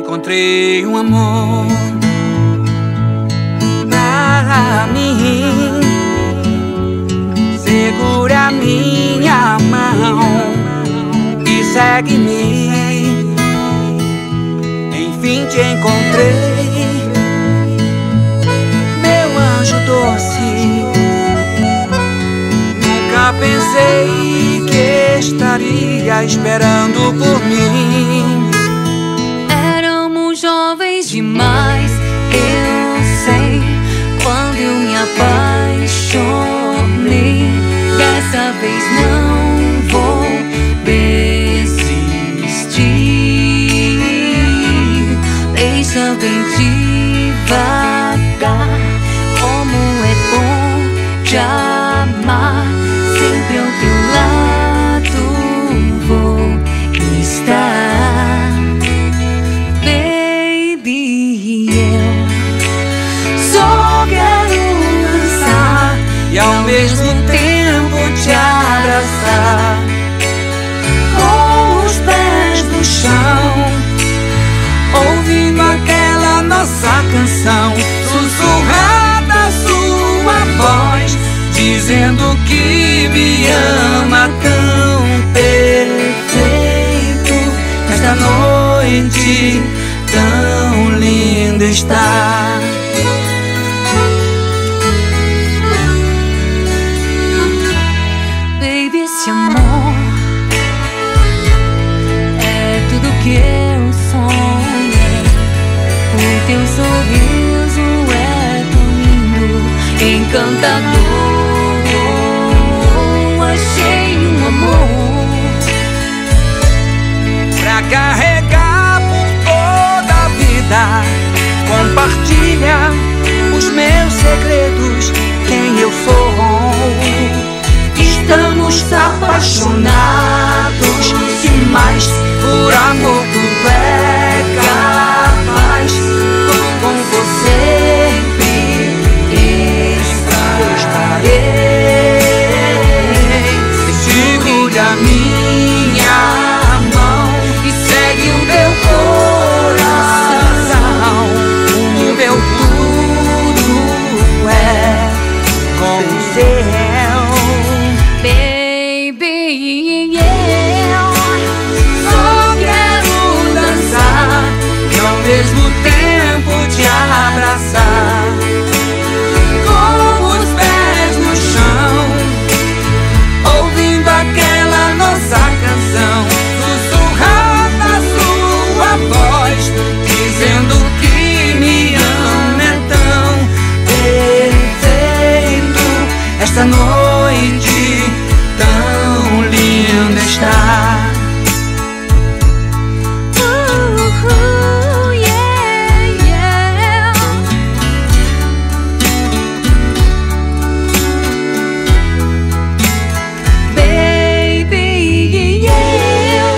Encontrei amor pra mim. Segura minha mão e segue-me. Enfim te encontrei, meu anjo doce. Nunca pensei que estaria esperando por mim. Jovens demais, eu sei. Quando eu me apaixonei, dessa vez não vou desistir. Deixa bem devagar, como é bom te amar. Sempre ao teu lado vou estar. Ao mesmo tempo te abraçar, com os pés no chão, ouvindo aquela nossa canção, sussurrada sua voz, dizendo que me ama tão perfeito. Nesta noite tão linda está. Esse amor é tudo que eu sonhei. O teu sorriso é tão lindo, encantador. Achei um amor pra carregar por toda a vida. Compartilha os meus segredos, quem eu sou. Estamos apaixonados e mais por amor tu é capaz. Tô com você sempre estarei. Segura minha mão e segue o meu coração. O meu tudo é com você. Esta noite tão linda está. Yeah, yeah. Baby, yeah.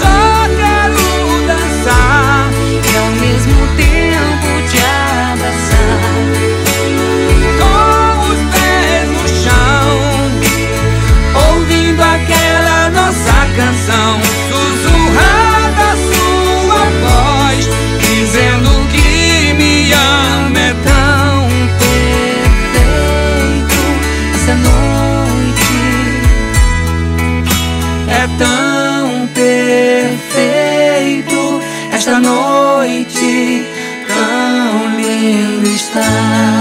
Só quero dançar e ao mesmo tempo te abraçar. Sussurrada sua voz, dizendo que me ama é tão perfeito. Essa noite é tão perfeito. Esta noite tão linda está.